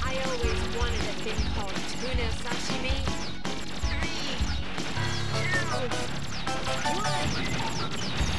I always wanted a thing called tuna sashimi. 3, 2, 1.